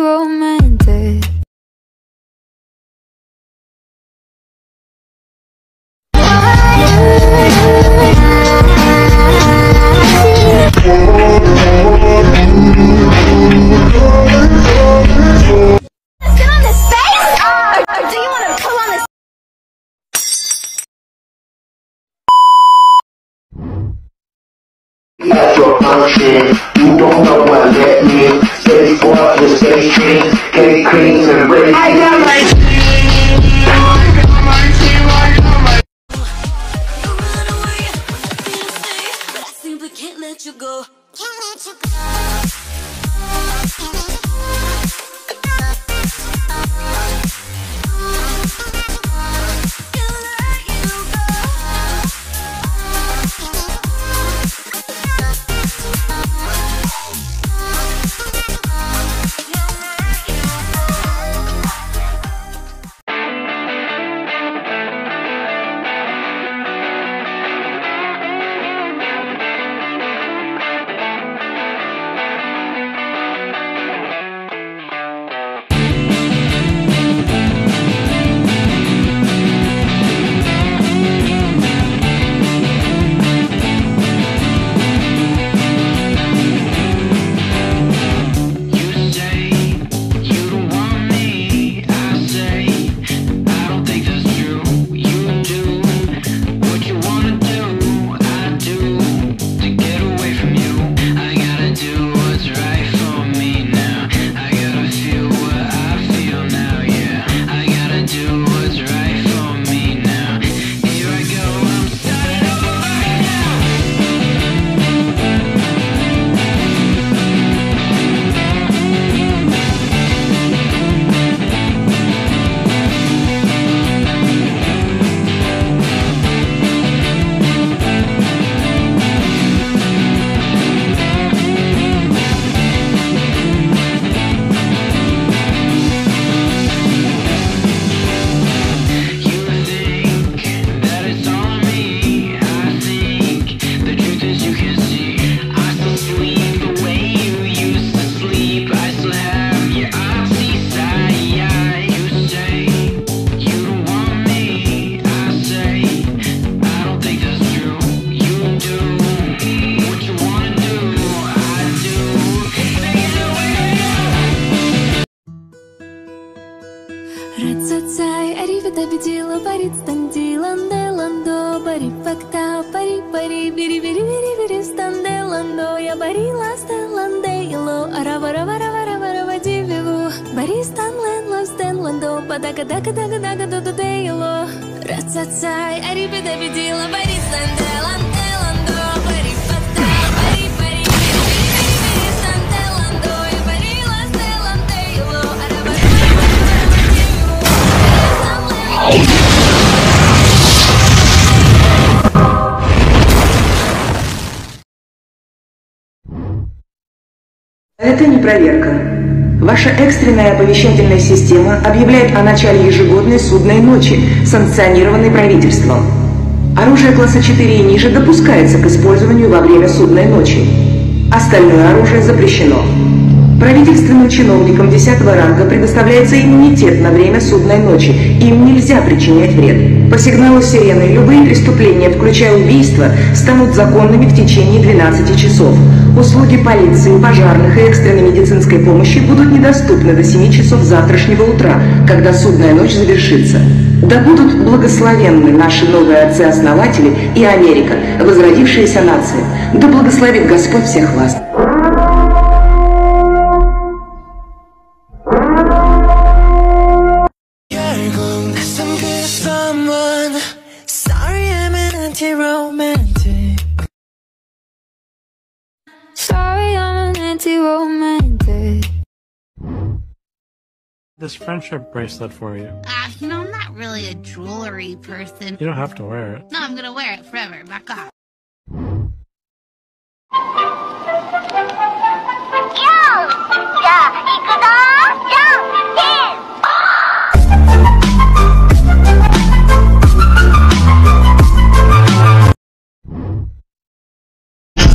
romantic. Your function, you don't know what that means. Space boys with space dreams, cake creams and raisins. I got my You run away with the fantasy, but I simply can't let you go. Can't let you go. Это не проверка. Ваша экстренная оповещательная система объявляет о начале ежегодной судной ночи, санкционированной правительством. Оружие класса 4 и ниже допускается к использованию во время судной ночи. Остальное оружие запрещено. Правительственным чиновникам 10 ранга предоставляется иммунитет на время судной ночи. Им нельзя причинять вред. По сигналу сирены любые преступления, включая убийства, станут законными в течение 12 часов. Услуги полиции, пожарных и экстренной медицинской помощи будут недоступны до 7 часов завтрашнего утра, когда судная ночь завершится. Да будут благословенны наши новые отцы-основатели и Америка, возродившаяся нация. Да благословит Господь всех вас. This friendship bracelet for you. You know, I'm not really a jewelry person. You don't have to wear it. No, I'm gonna wear it forever. Back off.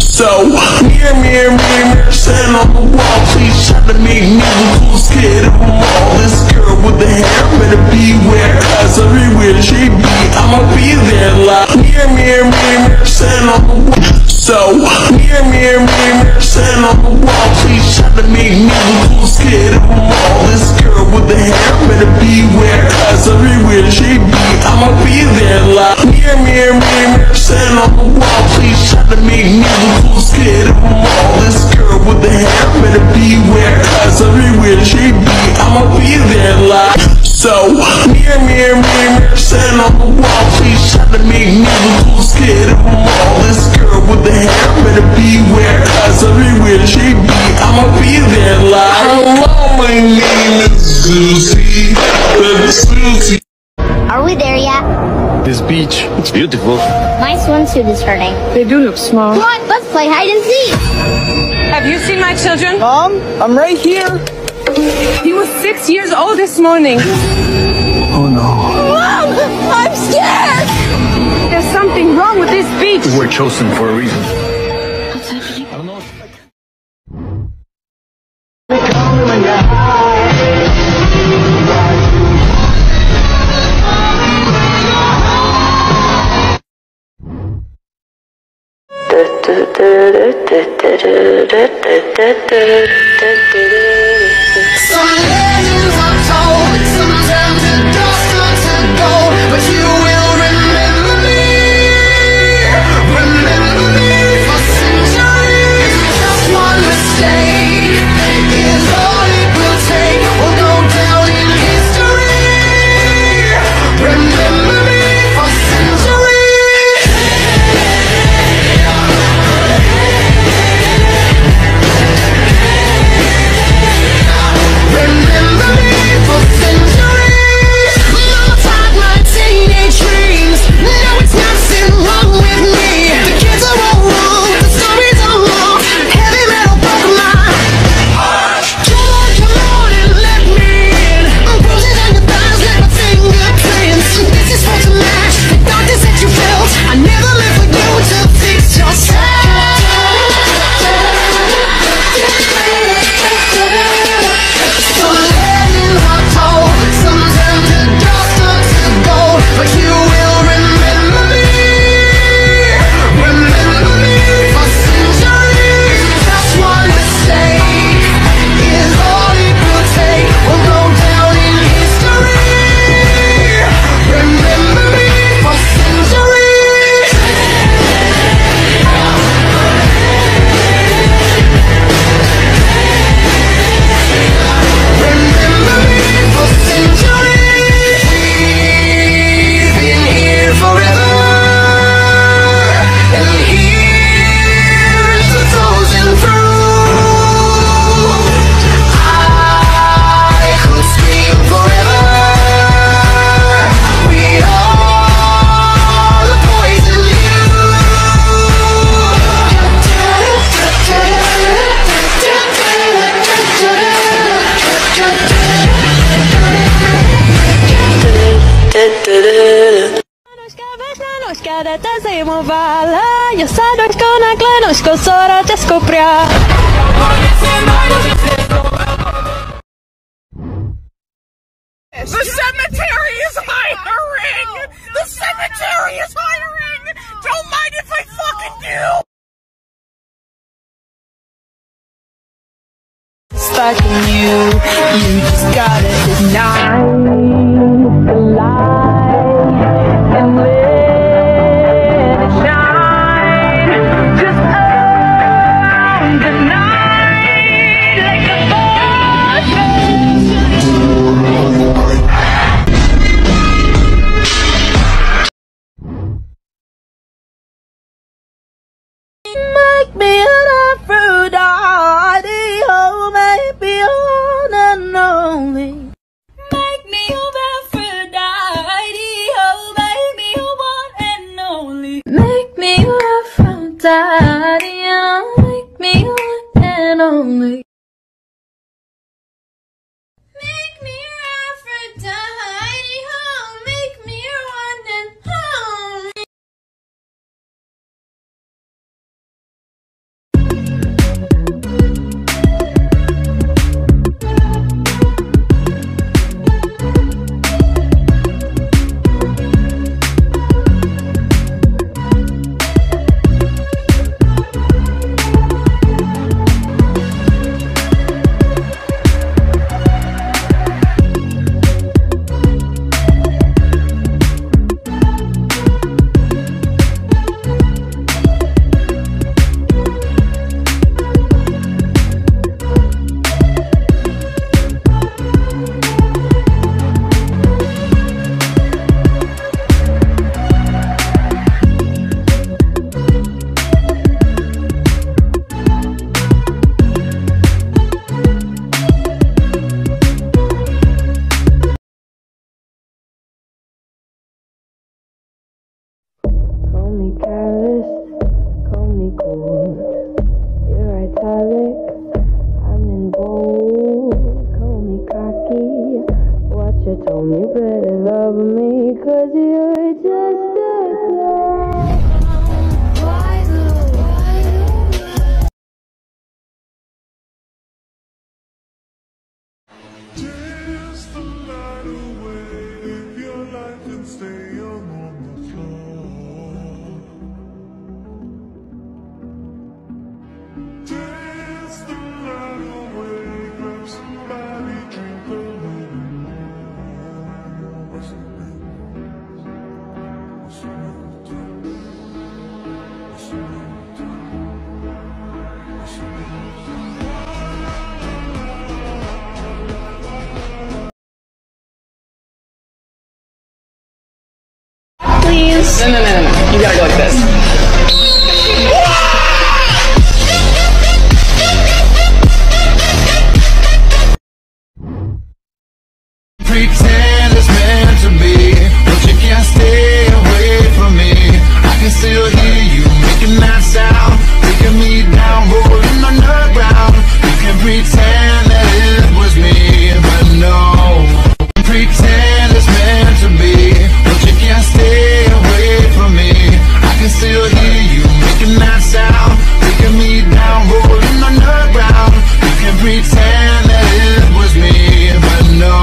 So, mirror, mirror, mirror, mirror, sitting on the wall, please try to make me look cool. scared of them all. This girl with the hair better beware, cause everywhere she be, I'ma be there like mirror, mirror, mirror, mirror, sitting on the wall. So mirror, mirror, mirror, mirror, sitting on the wall. Please try to make me look scared of them all. This girl with the hair better beware, cause everywhere she be, I'ma be there like mirror, mirror, mirror, mirror, sitting on the wall. Please try to make me look scared of them all. This girl with the hair better beware, cause everywhere she be, I'ma be there like. So mirror, mirror, mirror, mirror, sitting on the wall. Please try to make me look scared of them all. This girl with the hair better beware, cause everywhere she be, I'ma be there like. Hello, my name is Susie, baby Susie. Are we there yet? This beach, it's beautiful. My swimsuit is hurting. They do look small. Come on, let's play hide and seek. Have you seen my children? Mom, I'm right here. He was 6 years old this morning. Oh no. Mom, I'm scared. There's something wrong with this beach. We were chosen for a reason. What's happening? I don't know. The cemetery is hiring! The cemetery is hiring! Don't mind if I fucking do! It's fucking you, you just gotta deny the light and let it shine. Just own the night like a boss. please. No. You gotta go like this. Pretend it's meant to be, but you can't stay away from me. I can still hear you making that sound, breaking me down, rolling on the ground. You can pretend that it was me, but no. Pretend it's meant to be, but you can't stay away from me. I can still hear you making that sound, breaking me down, rolling on the ground. You can pretend that it was me, but no.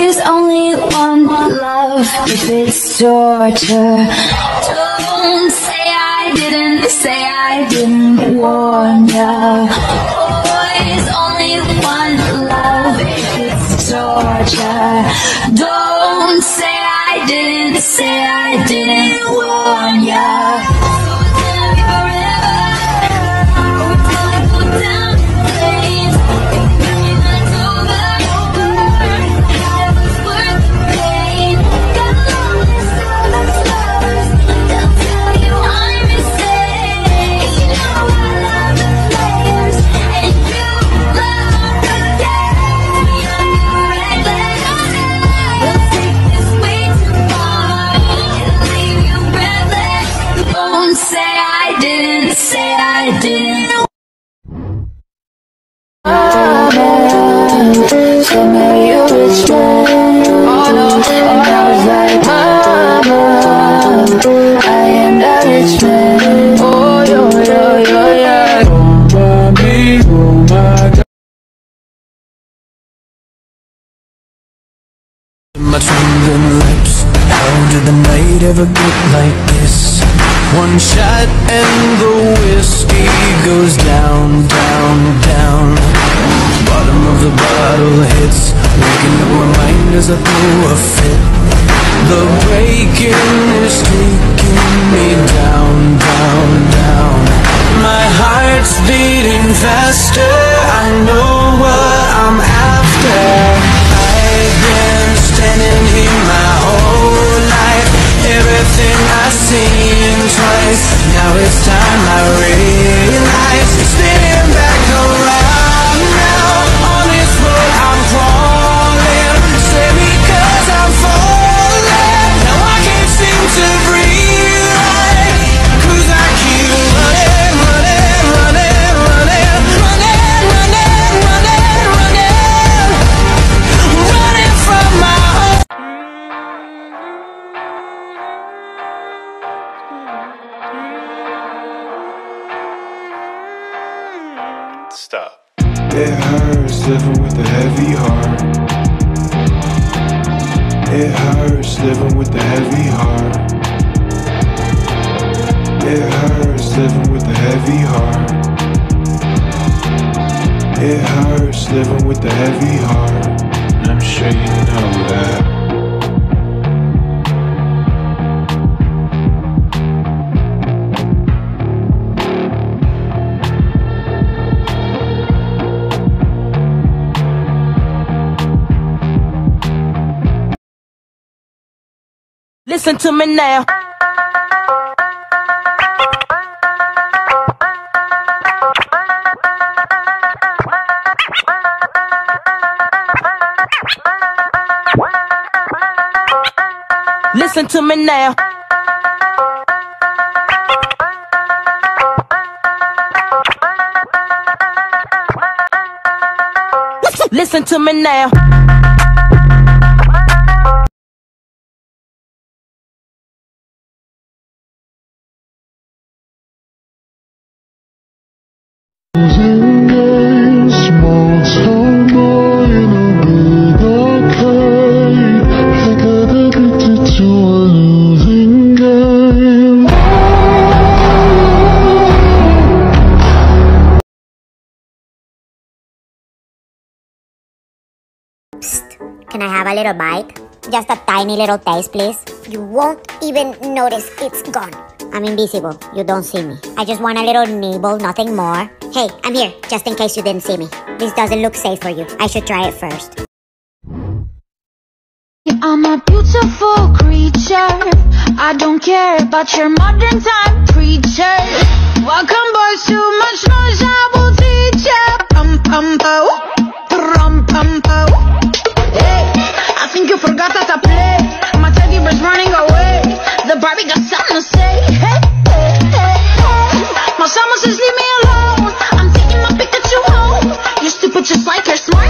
There's only one love. If it's torture, don't say I didn't, warn ya. There's only one love. If it's torture, don't say I didn't, warn ya. My trembling lips, how did the night ever get like this? One shot and the whiskey goes down, down. Bottom of the bottle hits, waking up my mind as I throw a fit. The breaking is taking me down, down. My heart's beating faster, I know what I'm after. Standing here my whole life, everything I've seen twice. Now it's time I realize it's spinning back around now. On this road I'm crawling, stay because I'm falling. Now I can't seem to breathe right, 'cause I keep running, Stop. It hurts living with a heavy heart. It hurts living with a heavy heart. It hurts living with a heavy heart. It hurts living with a heavy heart. I'm sure you know that. Listen to me now. Listen to me now. Listen to me now. Can I have a little bite? Just a tiny little taste, please. You won't even notice it's gone. I'm invisible. You don't see me. I just want a little nibble, nothing more. Hey, I'm here, just in case you didn't see me. This doesn't look safe for you. I should try it first. I'm a beautiful creature. I don't care about your modern time preacher. Welcome boys, too much noise, I will teach ya. Pum pum pow, pum pum pow. Hey, I think you forgot that I play. My teddy bear's running away. The Barbie got something to say. Hey, hey, hey, hey. My summer says leave me alone. I'm taking my Pikachu home. You're stupid just like you're smart.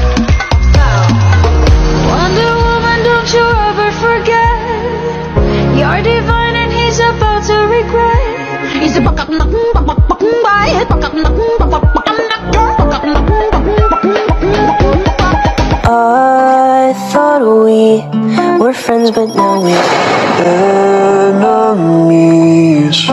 I thought we were friends, but now we're enemies.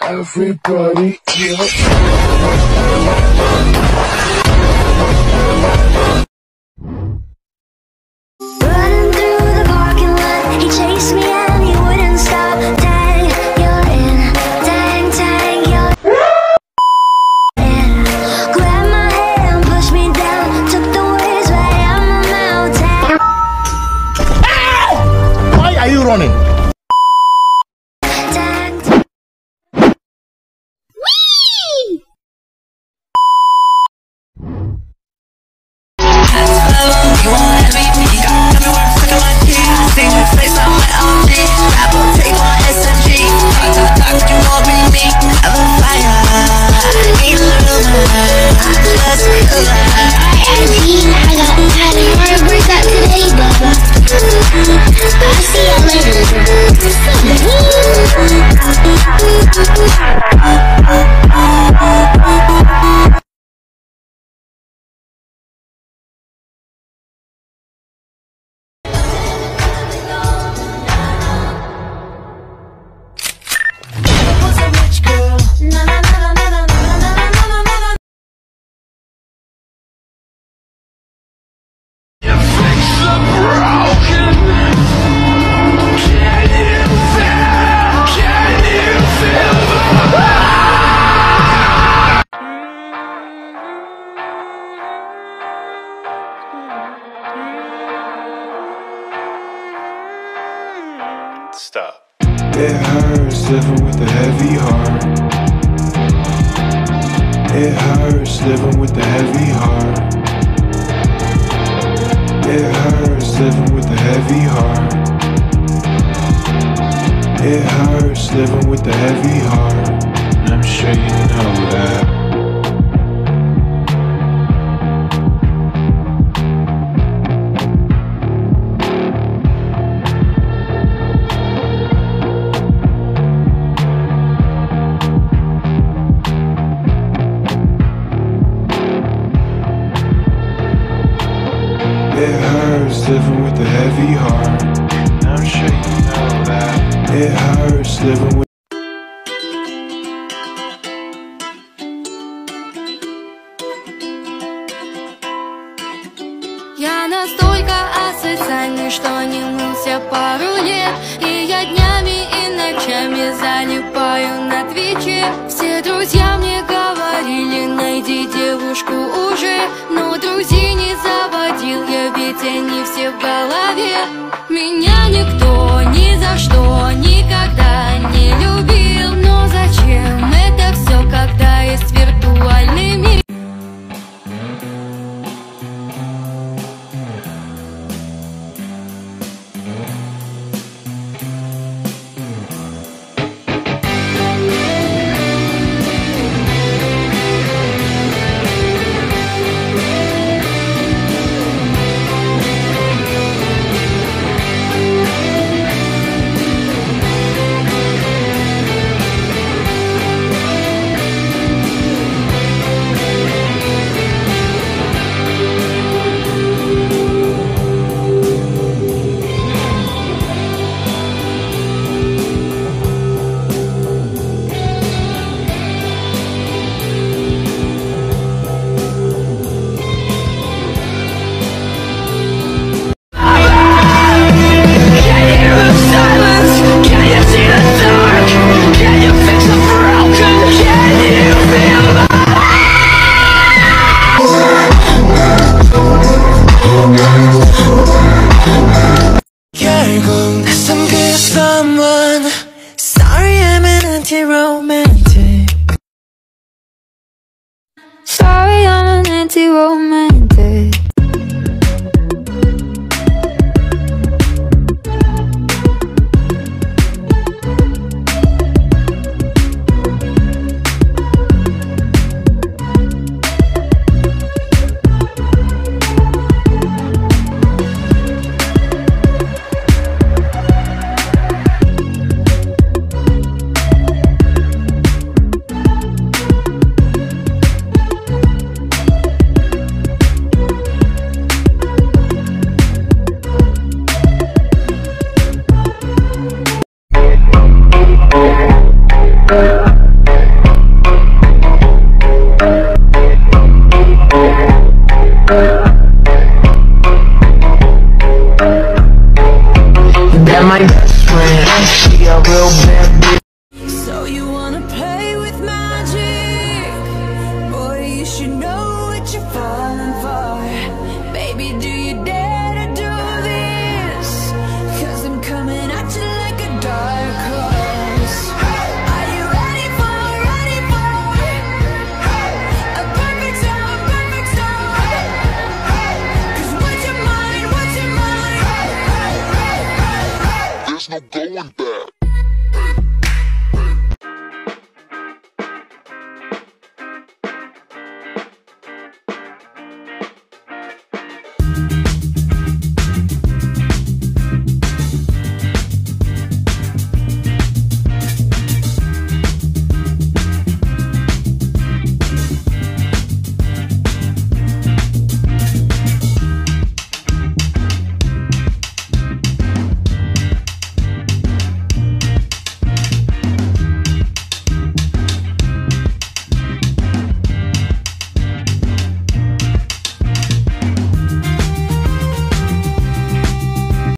Everybody, running. Whee! Stop. It hurts living with a heavy heart. It hurts living with a heavy heart. It hurts living with a heavy heart. It hurts living with a heavy heart. And I'm sure you know that. Living with a heavy heart. I'm sure you know that. It hurts living with. Я настолько асоциальный, что не мылся пару лет, и я днями и ночами залипаю на Твиче. Все друзья мне говорили, найди девушку уже, но друзей не заводил я, ведь они все в голове. Меня никто ни за что никогда не любил, но зачем это все, когда есть виртуальный мир?